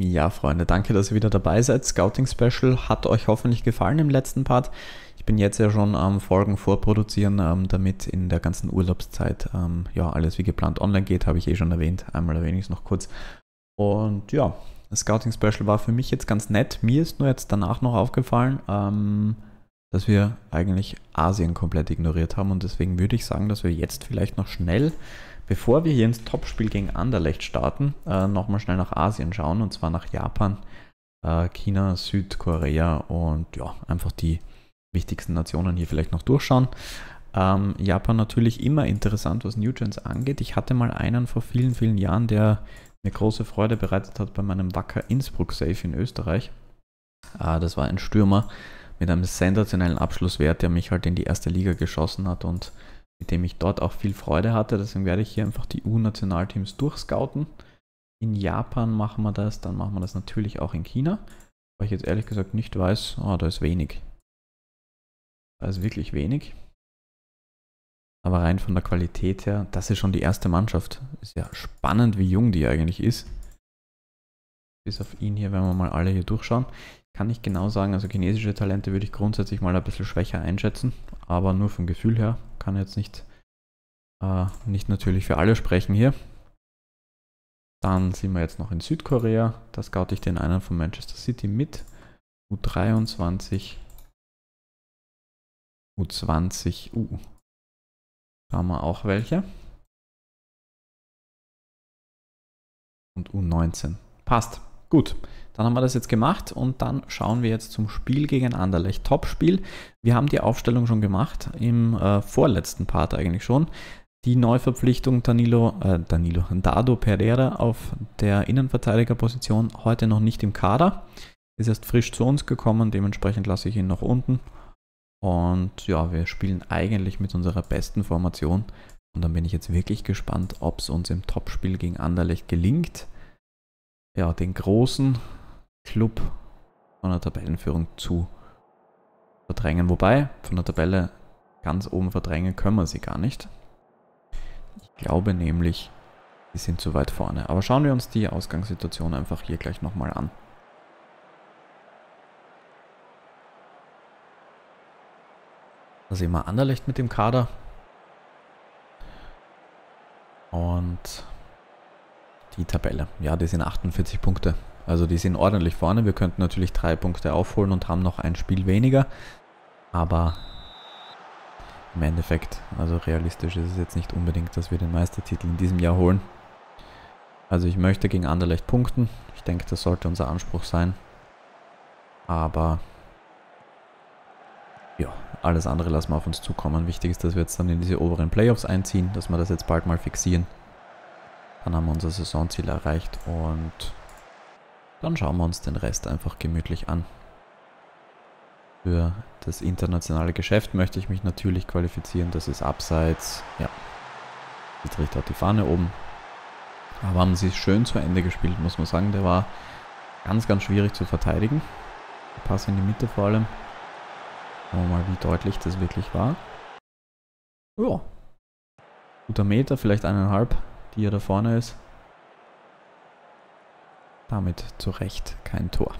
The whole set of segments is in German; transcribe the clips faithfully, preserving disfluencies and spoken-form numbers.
Ja, Freunde, danke, dass ihr wieder dabei seid. Scouting Special hat euch hoffentlich gefallen im letzten Part. Ich bin jetzt ja schon am ähm, Folgen vorproduzieren, ähm, damit in der ganzen Urlaubszeit ähm, ja alles wie geplant online geht, habe ich eh schon erwähnt. Einmal erwähne ich es noch kurz. Und ja, das Scouting Special war für mich jetzt ganz nett. Mir ist nur jetzt danach noch aufgefallen, ähm, dass wir eigentlich Asien komplett ignoriert haben. Und deswegen würde ich sagen, dass wir jetzt vielleicht noch schnell, bevor wir hier ins Topspiel gegen Anderlecht starten, äh, nochmal schnell nach Asien schauen, und zwar nach Japan, äh, China, Südkorea und ja, einfach die wichtigsten Nationen hier vielleicht noch durchschauen. Ähm, Japan natürlich immer interessant, was New Gens angeht. Ich hatte mal einen vor vielen, vielen Jahren, der mir große Freude bereitet hat bei meinem Wacker Innsbruck Safe in Österreich. Äh, das war ein Stürmer mit einem sensationellen Abschlusswert, der mich halt in die erste Liga geschossen hat und mit dem ich dort auch viel Freude hatte. Deswegen werde ich hier einfach die U-Nationalteams durchscouten. In Japan machen wir das, dann machen wir das natürlich auch in China. Weil ich jetzt ehrlich gesagt nicht weiß, oh, da ist wenig. Da ist wirklich wenig. Aber rein von der Qualität her, das ist schon die erste Mannschaft. Ist ja spannend, wie jung die eigentlich ist. Bis auf ihn hier, wenn wir mal alle hier durchschauen. Kann ich genau sagen, also chinesische Talente würde ich grundsätzlich mal ein bisschen schwächer einschätzen, aber nur vom Gefühl her, kann jetzt nicht, äh, nicht natürlich für alle sprechen hier. Dann sind wir jetzt noch in Südkorea, da scoute ich den einen von Manchester City mit, U dreiundzwanzig, U zwanzig, U. Da haben wir auch welche. Und U neunzehn, passt. Gut, dann haben wir das jetzt gemacht und dann schauen wir jetzt zum Spiel gegen Anderlecht. Top-Spiel. Wir haben die Aufstellung schon gemacht, im äh, vorletzten Part eigentlich schon. Die Neuverpflichtung Danilo, äh, Danilo, Dado Pereira auf der Innenverteidigerposition heute noch nicht im Kader. Ist erst frisch zu uns gekommen, dementsprechend lasse ich ihn noch unten. Und ja, wir spielen eigentlich mit unserer besten Formation. Und dann bin ich jetzt wirklich gespannt, ob es uns im Topspiel gegen Anderlecht gelingt, ja, den großen Club von der Tabellenführung zu verdrängen. Wobei, von der Tabelle ganz oben verdrängen können wir sie gar nicht. Ich glaube nämlich, sie sind zu weit vorne. Aber schauen wir uns die Ausgangssituation einfach hier gleich nochmal an. Da sehen wir Anderlecht mit dem Kader. Und die Tabelle. Ja, die sind achtundvierzig Punkte. Also die sind ordentlich vorne. Wir könnten natürlich drei Punkte aufholen und haben noch ein Spiel weniger. Aber im Endeffekt, also realistisch ist es jetzt nicht unbedingt, dass wir den Meistertitel in diesem Jahr holen. Also ich möchte gegen Anderlecht punkten. Ich denke, das sollte unser Anspruch sein. Aber ja, alles andere lassen wir auf uns zukommen. Wichtig ist, dass wir jetzt dann in diese oberen Playoffs einziehen, dass wir das jetzt bald mal fixieren. Dann haben wir unser Saisonziel erreicht und dann schauen wir uns den Rest einfach gemütlich an. Für das internationale Geschäft möchte ich mich natürlich qualifizieren. Das ist abseits. Ja, jetzt richtet die Fahne oben. Aber haben sie schön zu Ende gespielt, muss man sagen. Der war ganz, ganz schwierig zu verteidigen. Der Pass in die Mitte vor allem. Schauen wir mal, wie deutlich das wirklich war. Ja, guter Meter, vielleicht eineinhalb. Die er da vorne ist. Damit zu Recht kein Tor.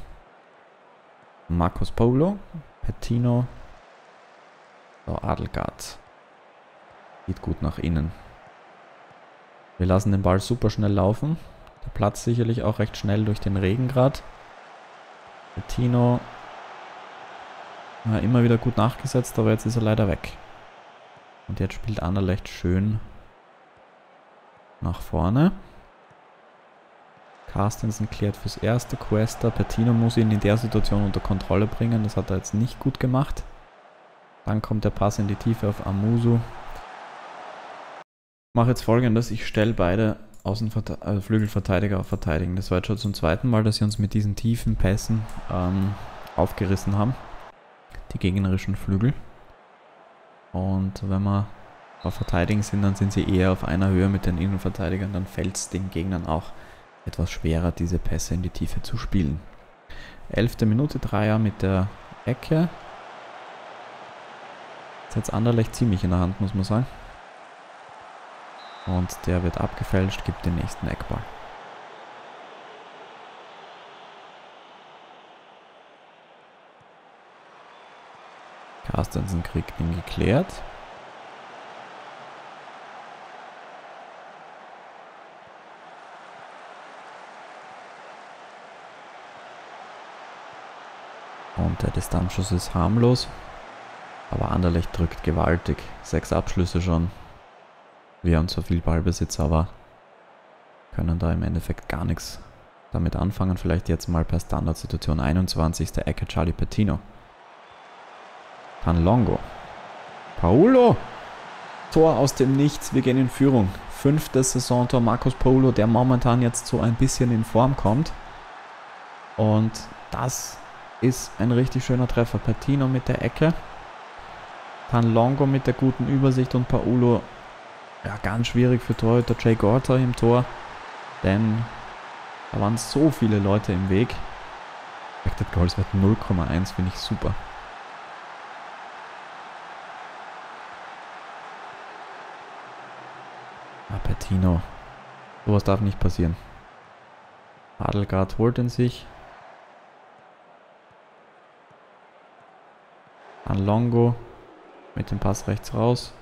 Marcos Polo, Pettino, so Adelgaard. Geht gut nach innen. Wir lassen den Ball super schnell laufen. Der Platz sicherlich auch recht schnell durch den Regen gerade. Pettino, ja, immer wieder gut nachgesetzt, aber jetzt ist er leider weg. Und jetzt spielt Anderlecht schön nach vorne. Carstensen klärt fürs erste. Cuesta. Pettino muss ihn in der Situation unter Kontrolle bringen. Das hat er jetzt nicht gut gemacht. Dann kommt der Pass in die Tiefe auf Amusu. Ich mache jetzt Folgendes. Ich stelle beide Außenverte äh, Flügelverteidiger auf Verteidigen. Das war jetzt schon zum zweiten Mal, dass sie uns mit diesen tiefen Pässen ähm, aufgerissen haben. Die gegnerischen Flügel. Und wenn man auf Verteidigen sind, dann sind sie eher auf einer Höhe mit den Innenverteidigern, dann fällt es den Gegnern auch etwas schwerer, diese Pässe in die Tiefe zu spielen. Elfte Minute, Dreier mit der Ecke. Das ist jetzt Anderlecht ziemlich in der Hand, muss man sagen. Und der wird abgefälscht, gibt den nächsten Eckball. Carstensen kriegt ihn geklärt. Und der Distanzschuss ist harmlos. Aber Anderlecht drückt gewaltig. Sechs Abschlüsse schon. Wir haben zwar viel Ballbesitz, aber können da im Endeffekt gar nichts damit anfangen. Vielleicht jetzt mal per Standardsituation einundzwanzig. Der Ecke Charlie Pettino. Longo. Paolo. Tor aus dem Nichts. Wir gehen in Führung. Fünftes Saisontor. Marcos Paolo, der momentan jetzt so ein bisschen in Form kommt. Und das ist ein richtig schöner Treffer. Pettino mit der Ecke. Longo mit der guten Übersicht und Paolo, ja, ganz schwierig für Torhüter Jay Gorter im Tor, denn da waren so viele Leute im Weg. Expected Goals wird null Komma eins, finde ich super. Ah, Pettino. Sowas darf nicht passieren. Adelgaard holt ihn sich. Longo mit dem Pass rechts raus.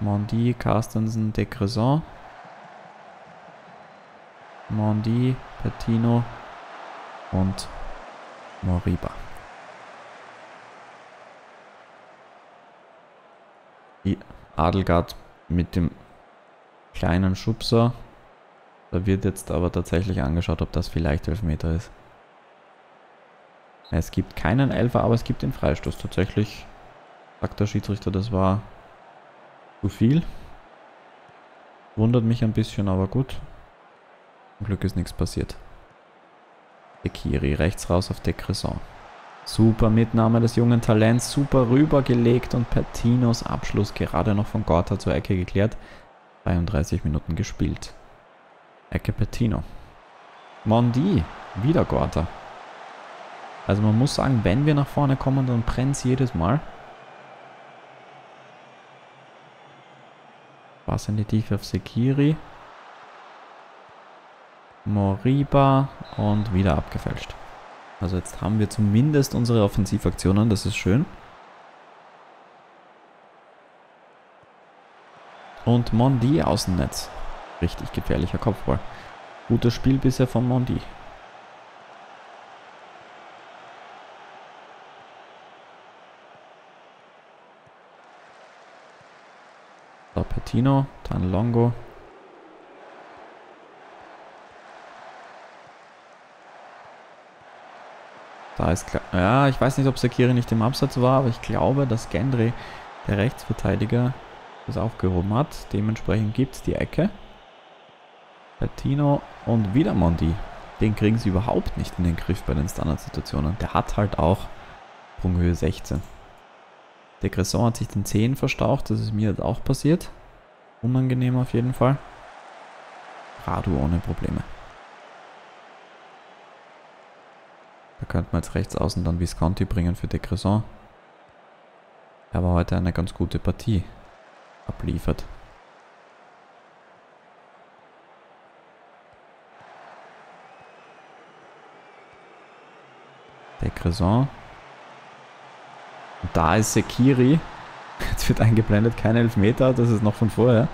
Mondi, Carstensen, De Cresson. Mondi, Pettino und Moriba. Adelgaard mit dem kleinen Schubser. Da wird jetzt aber tatsächlich angeschaut, ob das vielleicht Elfmeter ist. Es gibt keinen Elfer, aber es gibt den Freistoß. Tatsächlich sagt der Schiedsrichter, das war zu viel. Wundert mich ein bisschen, aber gut. Zum Glück ist nichts passiert. Ekiri rechts raus auf De Cresson. Super Mitnahme des jungen Talents, super rübergelegt und Pettinos Abschluss gerade noch von Gorta zur Ecke geklärt. zweiunddreißig Minuten gespielt. Ecke Pettino. Mondi, wieder Gorta. Also man muss sagen, wenn wir nach vorne kommen, dann brennt es jedes Mal. Was in die Tiefe auf Sekiri. Moriba und wieder abgefälscht. Also jetzt haben wir zumindest unsere Offensivaktionen, das ist schön. Und Mondi Außennetz. Richtig gefährlicher Kopfball. Gutes Spiel bisher von Mondi. Tino, dann Longo. Da ist klar. Ja, ich weiß nicht, ob Sakiri nicht im Absatz war, aber ich glaube, dass Gendry, der Rechtsverteidiger, das aufgehoben hat. Dementsprechend gibt es die Ecke. Pettino und wieder Mondi. Den kriegen sie überhaupt nicht in den Griff bei den Standardsituationen. Der hat halt auch Sprunghöhe sechzehn. De Cresson hat sich den Zehen verstaucht, das ist mir jetzt auch passiert. Unangenehm auf jeden Fall. Radu ohne Probleme. Da könnte man jetzt rechts außen dann Visconti bringen für De Cresson. Er war heute eine ganz gute Partie abliefert. De Cresson. Und da ist Sekiri. Jetzt wird eingeblendet, kein Elfmeter, das ist noch von vorher.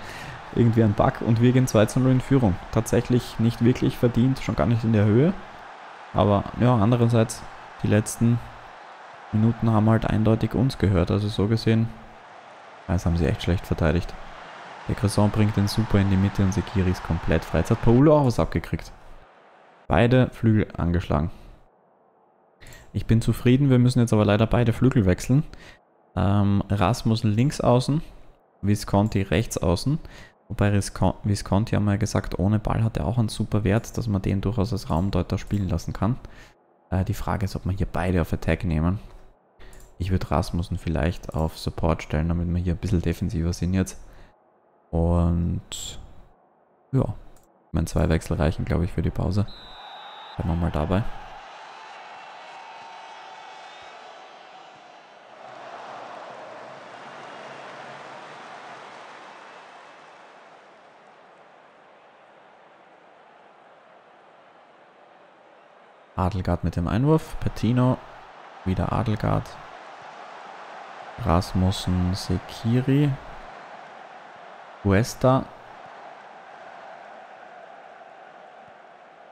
Irgendwie ein Bug und wir gehen zwei zu null in Führung. Tatsächlich nicht wirklich verdient, schon gar nicht in der Höhe. Aber ja, andererseits, die letzten Minuten haben halt eindeutig uns gehört. Also so gesehen, das haben sie echt schlecht verteidigt. De Cresson bringt den super in die Mitte und Sekiri ist komplett frei. Jetzt hat Paolo auch was abgekriegt. Beide Flügel angeschlagen. Ich bin zufrieden, wir müssen jetzt aber leider beide Flügel wechseln. Ähm, Rasmus links außen, Visconti rechts außen. Wobei Visconti, haben wir ja gesagt, ohne Ball hat er auch einen super Wert, dass man den durchaus als Raumdeuter spielen lassen kann. Äh, die Frage ist, ob man hier beide auf Attack nehmen. Ich würde Rasmussen vielleicht auf Support stellen, damit wir hier ein bisschen defensiver sind jetzt. Und ja, ich meine, zwei Wechsel reichen, glaube ich, für die Pause. Bleiben wir mal dabei. Adelgaard mit dem Einwurf, Pettino, wieder Adelgaard, Rasmussen, Sekiri, Cuesta,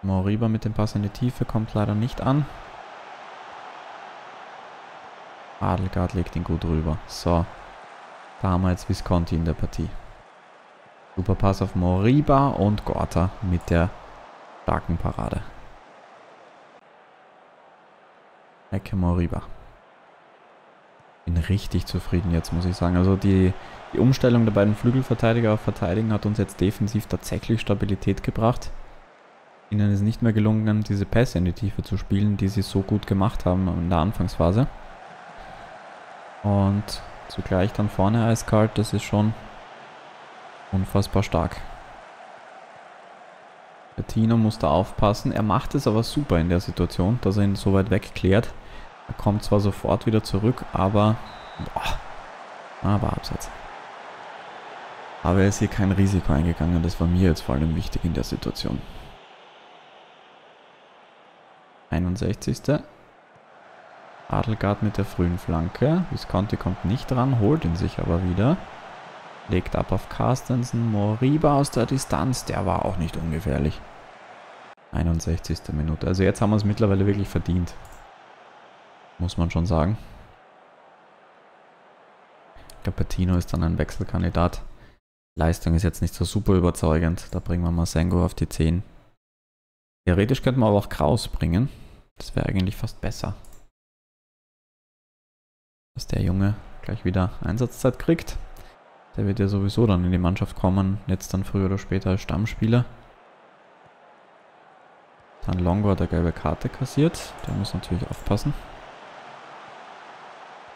Moriba mit dem Pass in die Tiefe, kommt leider nicht an. Adelgaard legt ihn gut rüber. So, da haben wir jetzt Visconti in der Partie. Super Pass auf Moriba und Gorta mit der starken Parade. Ecke Moriba. Bin richtig zufrieden jetzt, muss ich sagen. Also die, die Umstellung der beiden Flügelverteidiger auf Verteidigen hat uns jetzt defensiv tatsächlich Stabilität gebracht. Ihnen ist nicht mehr gelungen, diese Pässe in die Tiefe zu spielen, die sie so gut gemacht haben in der Anfangsphase. Und zugleich dann vorne eiskalt, das ist schon unfassbar stark. Bettino muss da aufpassen, er macht es aber super in der Situation, dass er ihn so weit wegklärt. Er kommt zwar sofort wieder zurück, aber boah, aber abseits. Aber er ist hier kein Risiko eingegangen, das war mir jetzt vor allem wichtig in der Situation. einundsechzigste Adelgaard mit der frühen Flanke. Visconti kommt nicht dran, holt ihn sich aber wieder. Legt ab auf Carstensen. Moriba aus der Distanz, der war auch nicht ungefährlich. einundsechzigste Minute. Also jetzt haben wir es mittlerweile wirklich verdient. Muss man schon sagen. Capettino ist dann ein Wechselkandidat. Leistung ist jetzt nicht so super überzeugend. Da bringen wir mal Sengo auf die zehn. Theoretisch könnten wir aber auch Kraus bringen. Das wäre eigentlich fast besser. Dass der Junge gleich wieder Einsatzzeit kriegt. Der wird ja sowieso dann in die Mannschaft kommen. Jetzt dann früher oder später als Stammspieler. Dann Longo hat eine gelbe Karte kassiert. Der muss natürlich aufpassen.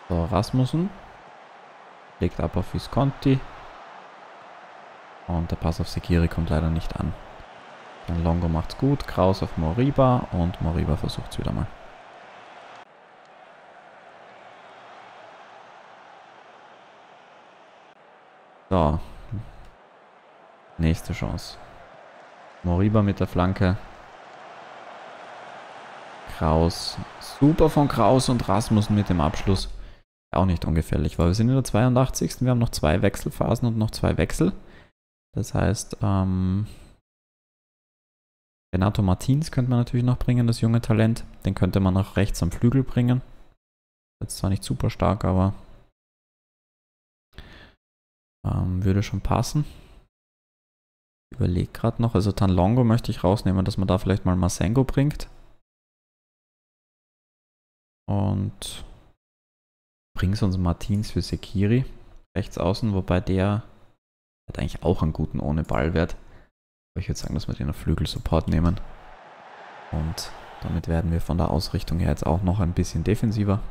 So, Rasmussen. Legt ab auf Visconti. Und der Pass auf Sekiri kommt leider nicht an. Dann Longo macht's gut. Kraus auf Moriba. Und Moriba versucht's wieder mal. So, nächste Chance. Moriba mit der Flanke. Kraus. Super von Kraus und Rasmussen mit dem Abschluss. Auch nicht ungefährlich, weil wir sind in der zweiundachtzigsten Wir haben noch zwei Wechselphasen und noch zwei Wechsel. Das heißt, ähm, Renato Martins könnte man natürlich noch bringen, das junge Talent. Den könnte man nach rechts am Flügel bringen. Jetzt zwar nicht super stark, aber würde schon passen. Ich überlege gerade noch. Also Tanlongo möchte ich rausnehmen, dass man da vielleicht mal Masengo bringt. Und bringt uns Martins für Sekiri. Rechts außen, wobei der hat eigentlich auch einen guten ohne Ballwert. Aber ich würde sagen, dass wir den auf Flügel-Support nehmen. Und damit werden wir von der Ausrichtung her jetzt auch noch ein bisschen defensiver.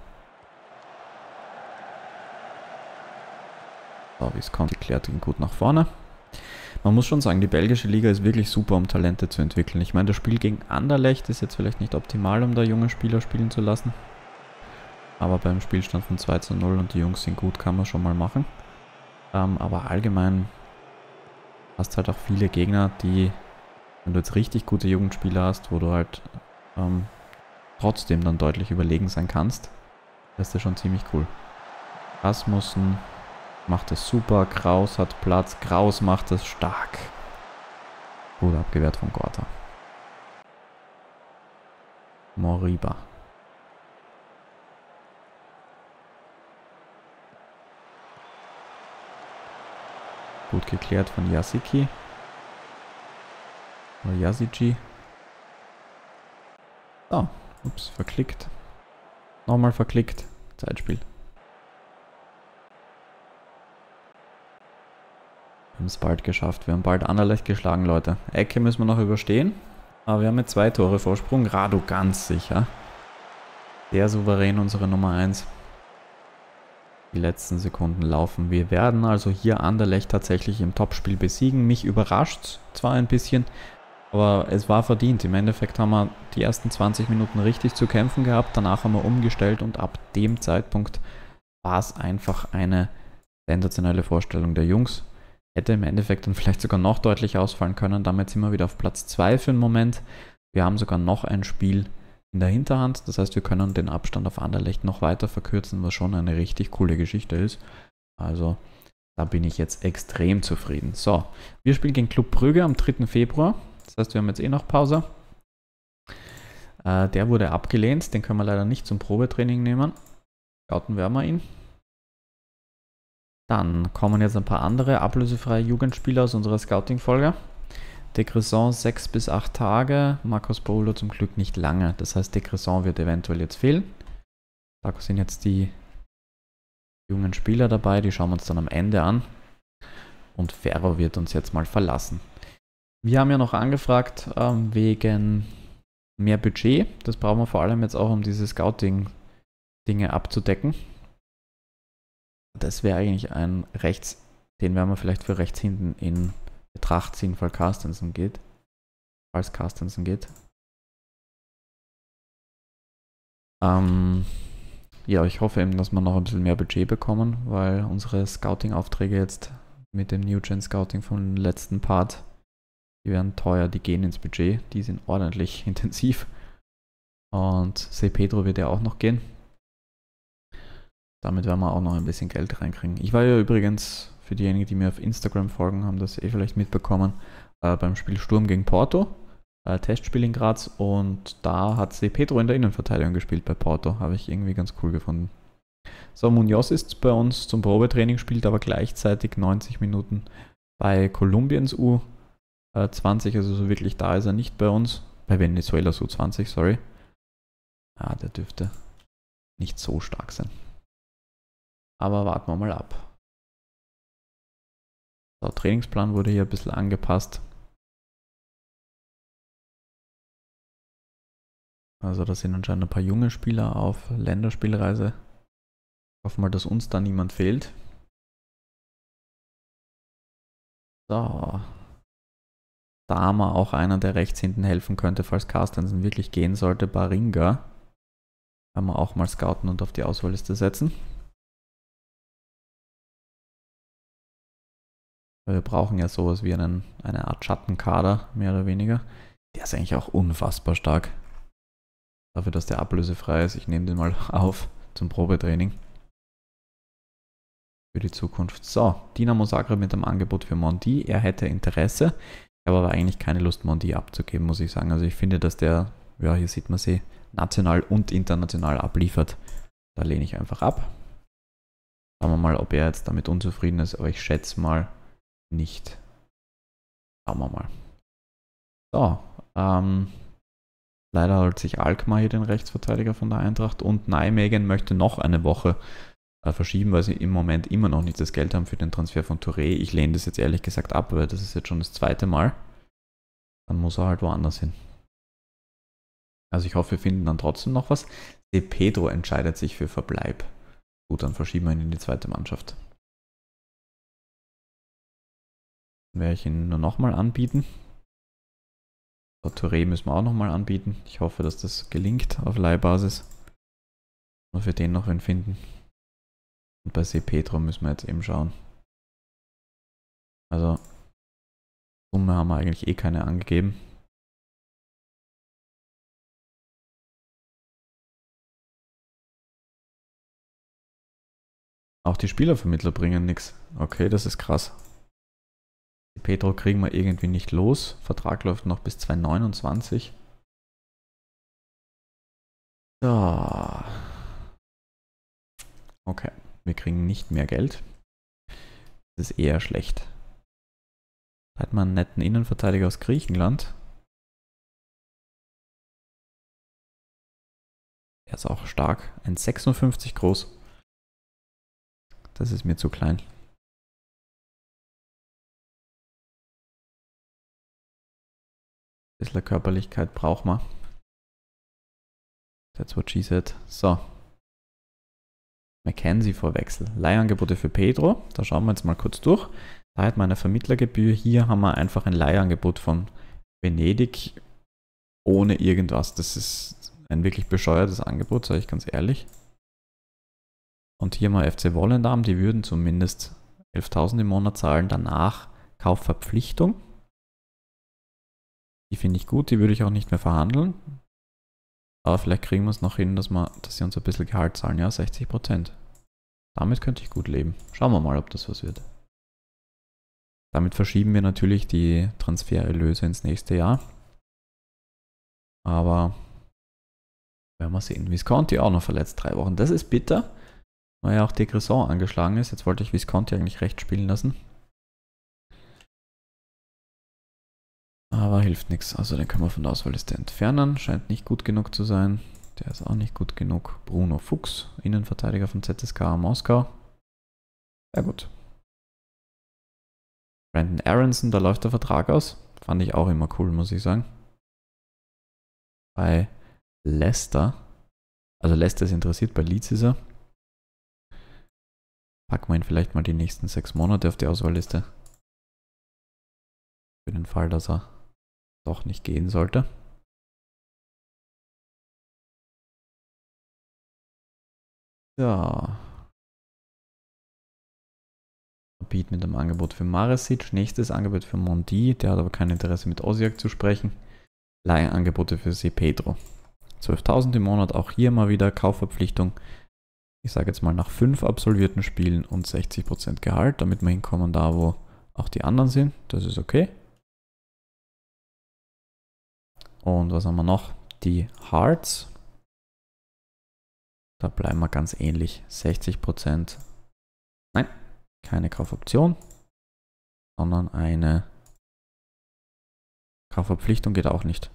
Visconti klärt ihn gut nach vorne. Man muss schon sagen, die belgische Liga ist wirklich super, um Talente zu entwickeln. Ich meine, das Spiel gegen Anderlecht ist jetzt vielleicht nicht optimal, um da junge Spieler spielen zu lassen. Aber beim Spielstand von zwei zu null und die Jungs sind gut, kann man schon mal machen. Ähm, aber allgemein hast halt auch viele Gegner, die, wenn du jetzt richtig gute Jugendspieler hast, wo du halt ähm, trotzdem dann deutlich überlegen sein kannst, das ist ja schon ziemlich cool. Rasmussen macht es super, Kraus hat Platz, Kraus macht es stark. Gut abgewehrt von Gorta. Moriba. Gut geklärt von Jasiki. Oder Yasici. So, ups, verklickt. Nochmal verklickt. Zeitspiel. Wir haben es bald geschafft. Wir haben bald Anderlecht geschlagen, Leute. Ecke müssen wir noch überstehen. Aber wir haben jetzt zwei Tore Vorsprung. Radu ganz sicher. Sehr souverän, unsere Nummer eins. Die letzten Sekunden laufen. Wir werden also hier Anderlecht tatsächlich im Topspiel besiegen. Mich überrascht zwar ein bisschen, aber es war verdient. Im Endeffekt haben wir die ersten zwanzig Minuten richtig zu kämpfen gehabt. Danach haben wir umgestellt und ab dem Zeitpunkt war es einfach eine sensationelle Vorstellung der Jungs. Hätte im Endeffekt dann vielleicht sogar noch deutlicher ausfallen können. Damit sind wir wieder auf Platz zwei für den Moment. Wir haben sogar noch ein Spiel in der Hinterhand. Das heißt, wir können den Abstand auf Anderlecht noch weiter verkürzen, was schon eine richtig coole Geschichte ist. Also da bin ich jetzt extrem zufrieden. So, wir spielen gegen Club Brügge am dritten Februar. Das heißt, wir haben jetzt eh noch Pause. Äh, der wurde abgelehnt. Den können wir leider nicht zum Probetraining nehmen. Scouten werden wir ihn. Dann kommen jetzt ein paar andere ablösefreie Jugendspieler aus unserer Scouting-Folge. Decresson sechs bis acht Tage, Marcos Polo zum Glück nicht lange. Das heißt, Decresson wird eventuell jetzt fehlen. Da sind jetzt die jungen Spieler dabei, die schauen wir uns dann am Ende an. Und Ferro wird uns jetzt mal verlassen. Wir haben ja noch angefragt ähm, wegen mehr Budget. Das brauchen wir vor allem jetzt auch, um diese Scouting-Dinge abzudecken. Das wäre eigentlich ein rechts, den werden wir vielleicht für rechts hinten in Betracht ziehen, falls Carstensen geht. Falls Carstensen geht. Ähm, ja, ich hoffe eben, dass wir noch ein bisschen mehr Budget bekommen, weil unsere Scouting-Aufträge jetzt mit dem New-Gen-Scouting vom letzten Part, die werden teuer, die gehen ins Budget, die sind ordentlich intensiv. Und C. Pedro wird ja auch noch gehen. Damit werden wir auch noch ein bisschen Geld reinkriegen. Ich war ja übrigens... Für diejenigen, die mir auf Instagram folgen, haben das eh vielleicht mitbekommen, äh, beim Spiel Sturm gegen Porto, äh, Testspiel in Graz, und da hat C. Pedro in der Innenverteidigung gespielt bei Porto, habe ich irgendwie ganz cool gefunden. So, Munoz ist bei uns zum Probetraining, spielt aber gleichzeitig neunzig Minuten bei Kolumbiens U zwanzig, also so wirklich da ist er nicht bei uns, bei Venezuelas U zwanzig, sorry. Ah, der dürfte nicht so stark sein. Aber warten wir mal ab. Der Trainingsplan wurde hier ein bisschen angepasst. Also da sind anscheinend ein paar junge Spieler auf Länderspielreise. Hoffen wir, dass uns da niemand fehlt. So. Dahmer, auch einer, der rechts hinten helfen könnte, falls Carstensen wirklich gehen sollte. Baringa. Kann man auch mal scouten und auf die Auswahlliste setzen. Wir brauchen ja sowas wie einen, eine Art Schattenkader, mehr oder weniger. Der ist eigentlich auch unfassbar stark. Dafür, dass der ablösefrei ist. Ich nehme den mal auf zum Probetraining. Für die Zukunft. So, Dinamo Zagreb mit dem Angebot für Mondi. Er hätte Interesse. Ich habe aber eigentlich keine Lust, Mondi abzugeben, muss ich sagen. Also ich finde, dass der, ja, hier sieht man sie, national und international abliefert. Da lehne ich einfach ab. Schauen wir mal, ob er jetzt damit unzufrieden ist. Aber ich schätze mal, nicht. Schauen wir mal. So, ähm, leider holt sich Alkmaar hier den Rechtsverteidiger von der Eintracht, und Nijmegen möchte noch eine Woche äh, verschieben, weil sie im Moment immer noch nicht das Geld haben für den Transfer von Touré. Ich lehne das jetzt ehrlich gesagt ab, weil das ist jetzt schon das zweite Mal. Dann muss er halt woanders hin. Also ich hoffe, wir finden dann trotzdem noch was. De Pedro entscheidet sich für Verbleib. Gut, dann verschieben wir ihn in die zweite Mannschaft. Werde ich ihn nur nochmal anbieten. So, Touré müssen wir auch nochmal anbieten. Ich hoffe, dass das gelingt auf Leihbasis. Und wir den noch wen finden. Und bei C. Pedro müssen wir jetzt eben schauen. Also, Summe haben wir eigentlich eh keine angegeben. Auch die Spielervermittler bringen nichts. Okay, das ist krass. Pedro kriegen wir irgendwie nicht los. Vertrag läuft noch bis zweitausendneunundzwanzig. So. Okay, wir kriegen nicht mehr Geld. Das ist eher schlecht. Da hat man einen netten Innenverteidiger aus Griechenland. Der ist auch stark. ein sechsundfünfzig groß. Das ist mir zu klein. Ein bisschen Körperlichkeit braucht man. That's what she said. So. McKenzie-Vorwechsel. Leihangebote für Pedro. Da schauen wir jetzt mal kurz durch. Da hat man eine Vermittlergebühr. Hier haben wir einfach ein Leihangebot von Venedig ohne irgendwas. Das ist ein wirklich bescheuertes Angebot, sage ich ganz ehrlich. Und hier mal F C Volendam. Die würden zumindest elftausend im Monat zahlen. Danach Kaufverpflichtung. Die finde ich gut, die würde ich auch nicht mehr verhandeln. Aber vielleicht kriegen wir es noch hin, dass, wir, dass sie uns ein bisschen Gehalt zahlen. Ja, sechzig Prozent. Damit könnte ich gut leben. Schauen wir mal, ob das was wird. Damit verschieben wir natürlich die Transfererlöse ins nächste Jahr. Aber werden wir sehen. Visconti auch noch verletzt, drei Wochen. Das ist bitter, weil ja auch die Cresson angeschlagen ist. Jetzt wollte ich Visconti eigentlich recht spielen lassen. Aber hilft nichts. Also den können wir von der Auswahlliste entfernen. Scheint nicht gut genug zu sein. Der ist auch nicht gut genug. Bruno Fuchs, Innenverteidiger von Z S K A Moskau. Sehr gut. Brandon Aronson, da läuft der Vertrag aus. Fand ich auch immer cool, muss ich sagen. Bei Leicester. Also Leicester ist interessiert, bei Leeds ist er. Packen wir ihn vielleicht mal die nächsten sechs Monate auf die Auswahlliste. Für den Fall, dass er doch nicht gehen sollte. Ja. Beat mit einem Angebot für Maresic. Nächstes Angebot für Mondi. Der hat aber kein Interesse, mit Osijek zu sprechen. Leihangebote für Se Pedro. zwölftausend im Monat. Auch hier mal wieder Kaufverpflichtung. Ich sage jetzt mal nach fünf absolvierten Spielen und sechzig Prozent Gehalt, damit wir hinkommen da, wo auch die anderen sind. Das ist okay. Und was haben wir noch? Die Hearts. Da bleiben wir ganz ähnlich. sechzig Prozent. Nein, keine Kaufoption, sondern eine Kaufverpflichtung geht auch nicht.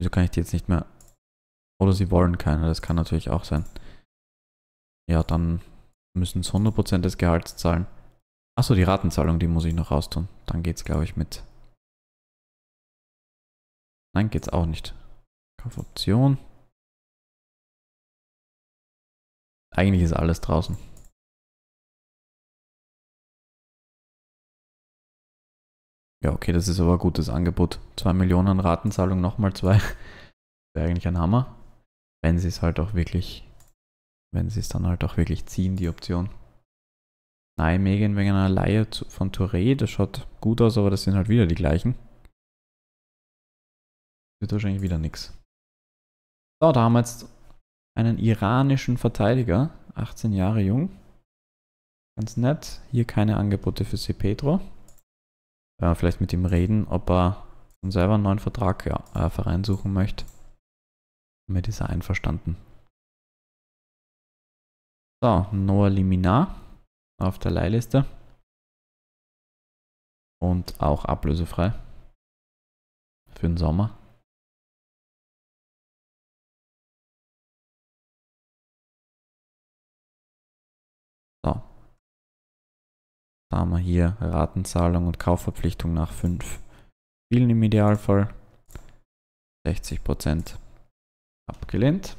Wieso kann ich die jetzt nicht mehr? Oder sie wollen keine, das kann natürlich auch sein. Ja, dann müssen es hundert Prozent des Gehalts zahlen. Achso, die Ratenzahlung, die muss ich noch raustun. Dann geht es, glaube ich, mit. Nein, geht es auch nicht. Kaufoption. Eigentlich ist alles draußen. Ja, okay, das ist aber ein gutes Angebot. zwei Millionen Ratenzahlung, nochmal zwei. Wäre eigentlich ein Hammer. Wenn sie es halt auch wirklich, wenn sie es dann halt auch wirklich ziehen, die Option. Nijmegen wegen einer Leihe von Touré, das schaut gut aus, aber das sind halt wieder die gleichen. Wird wahrscheinlich wieder nichts. So, da haben wir jetzt einen iranischen Verteidiger, achtzehn Jahre jung. Ganz nett. Hier keine Angebote für Se Pedro. Äh, vielleicht mit ihm reden, ob er von selber einen neuen Vertrag, ja, äh, Verein suchen möchte. Mit dieser einverstanden. So, Noah Liminar auf der Leihliste. Und auch ablösefrei. Für den Sommer. Da haben wir hier Ratenzahlung und Kaufverpflichtung nach fünf Spielen im Idealfall. sechzig Prozent abgelehnt.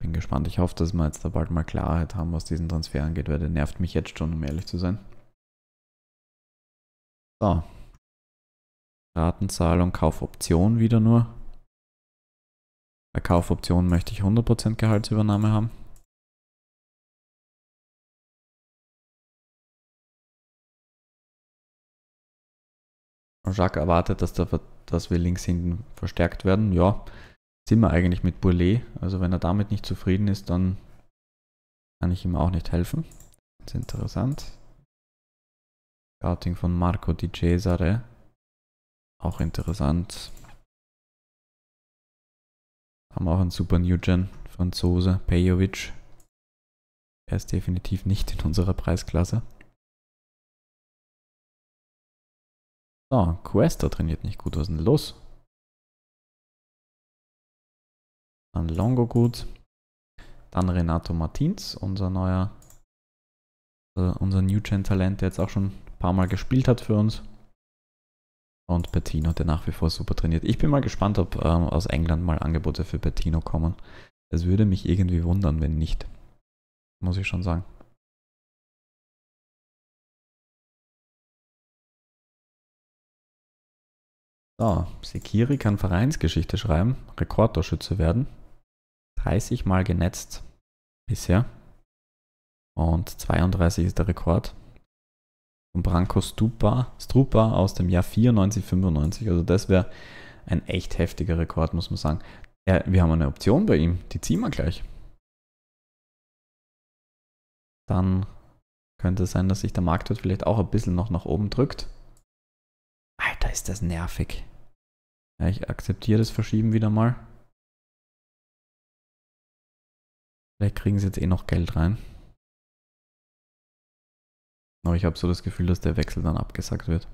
Bin gespannt. Ich hoffe, dass wir jetzt da bald mal Klarheit haben, was diesen Transfer angeht, weil der nervt mich jetzt schon, um ehrlich zu sein. So. Ratenzahlung, Kaufoption wieder nur. Bei Kaufoption möchte ich hundert Prozent Gehaltsübernahme haben. Jacques erwartet, dass, der, dass wir links hinten verstärkt werden. Ja, sind wir eigentlich mit Bourlet. Also wenn er damit nicht zufrieden ist, dann kann ich ihm auch nicht helfen. Das ist interessant. Scouting von Marco Di Cesare. Auch interessant. Haben auch einen super Newgen. Franzose, Pejovic. Er ist definitiv nicht in unserer Preisklasse. So, Cuesta trainiert nicht gut. Was ist denn los? Dann Longo gut. Dann Renato Martins, unser neuer, also unser New-Gen-Talent, der jetzt auch schon ein paar Mal gespielt hat für uns. Und Bettino, der nach wie vor super trainiert. Ich bin mal gespannt, ob ähm, aus England mal Angebote für Bettino kommen. Das würde mich irgendwie wundern, wenn nicht. Muss ich schon sagen. So, Sekiri kann Vereinsgeschichte schreiben, Rekordtorschütze werden. dreißig Mal genetzt bisher. Und zweiunddreißig ist der Rekord. von Branko Strupa, Strupa aus dem Jahr vierundneunzig, fünfundneunzig. Also das wäre ein echt heftiger Rekord, muss man sagen. Ja, wir haben eine Option bei ihm, die ziehen wir gleich. Dann könnte es sein, dass sich der Marktwert vielleicht auch ein bisschen noch nach oben drückt. Alter, ist das nervig. Ja, ich akzeptiere das Verschieben wieder mal. Vielleicht kriegen sie jetzt eh noch Geld rein. Aber ich habe so das Gefühl, dass der Wechsel dann abgesagt wird.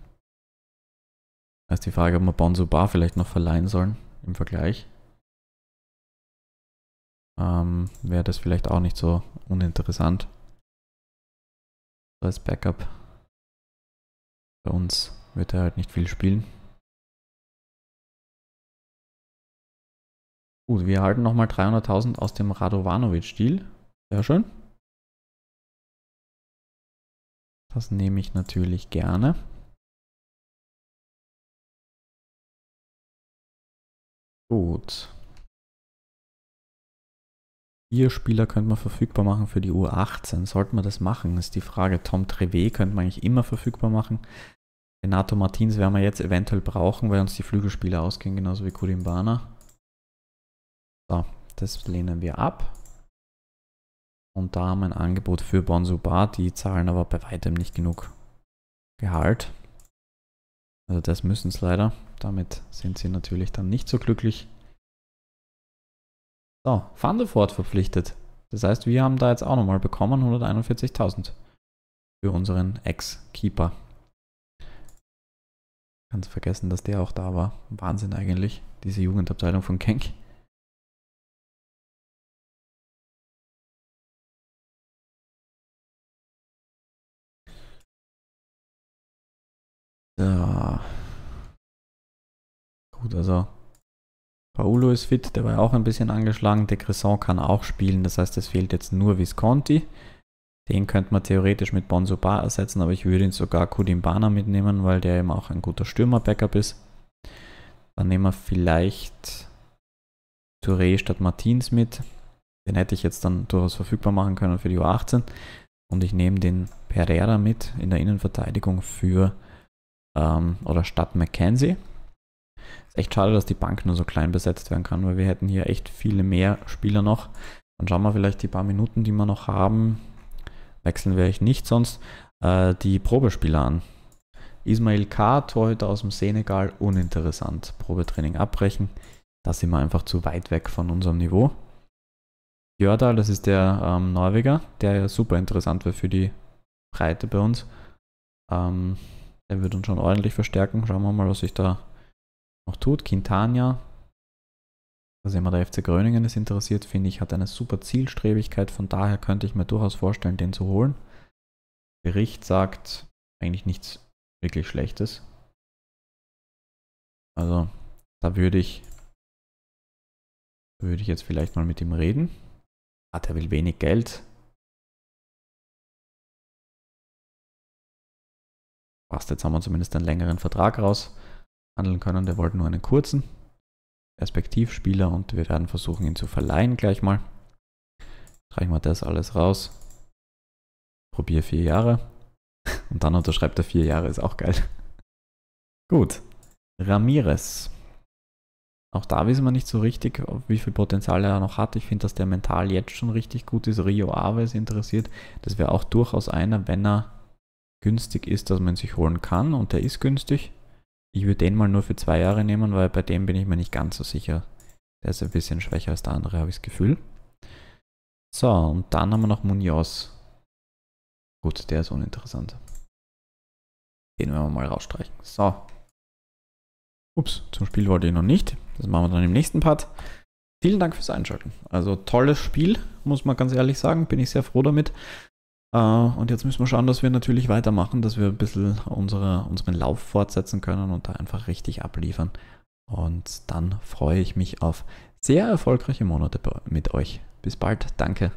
Da ist die Frage, ob wir Bonzo Bar vielleicht noch verleihen sollen im Vergleich. Ähm, Wäre das vielleicht auch nicht so uninteressant. So als Backup. Bei uns wird er halt nicht viel spielen. Gut, wir erhalten nochmal dreihunderttausend aus dem Radovanovic-Deal. Sehr schön. Das nehme ich natürlich gerne. Gut. Vier Spieler könnte man verfügbar machen für die U achtzehn. Sollte man das machen, ist die Frage. Tom Trevet könnte man eigentlich immer verfügbar machen. Renato Martins werden wir jetzt eventuell brauchen, weil uns die Flügelspieler ausgehen, genauso wie Kudimbana. So, das lehnen wir ab. Und da haben wir ein Angebot für Bonzo Bar, die zahlen aber bei weitem nicht genug Gehalt. Also das müssen es leider. Damit sind sie natürlich dann nicht so glücklich. So, Van de Voort verpflichtet. Das heißt, wir haben da jetzt auch nochmal bekommen hunderteinundvierzigtausend für unseren Ex-Keeper. Ganz vergessen, dass der auch da war. Wahnsinn eigentlich, diese Jugendabteilung von Genk. Ja. Gut, also Paulo ist fit, der war ja auch ein bisschen angeschlagen. De Cresson kann auch spielen, das heißt, es fehlt jetzt nur Visconti. Den könnte man theoretisch mit Bonzo Bar ersetzen, aber ich würde ihn sogar Kudimbana mitnehmen, weil der eben auch ein guter Stürmer-Backup ist. Dann nehmen wir vielleicht Touré statt Martins mit. Den hätte ich jetzt dann durchaus verfügbar machen können für die U achtzehn. Und ich nehme den Pereira mit in der Innenverteidigung für oder statt McKenzie. Ist echt schade, dass die Bank nur so klein besetzt werden kann, weil wir hätten hier echt viele mehr Spieler noch. Dann schauen wir vielleicht die paar Minuten, die wir noch haben. Wechseln werde ich nicht sonst. Äh, die Probespieler an. Ismail K., Torhüter aus dem Senegal, uninteressant. Probetraining abbrechen. Da sind wir einfach zu weit weg von unserem Niveau. Jörda, das ist der ähm, Norweger, der ja super interessant wäre für die Breite bei uns. Ähm, Der wird uns schon ordentlich verstärken. Schauen wir mal, was sich da noch tut. Quintana. Da sehen wir, der F C Gröningen ist interessiert, finde ich, hat eine super Zielstrebigkeit. Von daher könnte ich mir durchaus vorstellen, den zu holen. Bericht sagt eigentlich nichts wirklich Schlechtes. Also da würde ich, würde ich jetzt vielleicht mal mit ihm reden. Ah, der will wenig Geld. Passt, jetzt haben wir zumindest einen längeren Vertrag raus handeln können. Der wollte nur einen kurzen Perspektivspieler und wir werden versuchen, ihn zu verleihen gleich mal. Streichen wir das alles raus. Probiere vier Jahre. Und dann unterschreibt er vier Jahre, ist auch geil. Gut. Ramirez. Auch da wissen wir nicht so richtig, wie viel Potenzial er noch hat. Ich finde, dass der mental jetzt schon richtig gut ist. Rio Ave ist interessiert. Das wäre auch durchaus einer, wenn er günstig ist, dass man sich holen kann, und der ist günstig. Ich würde den mal nur für zwei Jahre nehmen, weil bei dem bin ich mir nicht ganz so sicher. Der ist ein bisschen schwächer als der andere, habe ich das Gefühl. So, und dann haben wir noch Munoz. Gut, der ist uninteressant. Den werden wir mal rausstreichen. So. Ups, zum Spiel wollte ich noch nicht. Das machen wir dann im nächsten Part. Vielen Dank fürs Einschalten. Also tolles Spiel, muss man ganz ehrlich sagen. Bin ich sehr froh damit. Uh, und jetzt müssen wir schauen, dass wir natürlich weitermachen, dass wir ein bisschen unsere, unseren Lauf fortsetzen können und da einfach richtig abliefern. Und dann freue ich mich auf sehr erfolgreiche Monate mit euch. Bis bald, danke.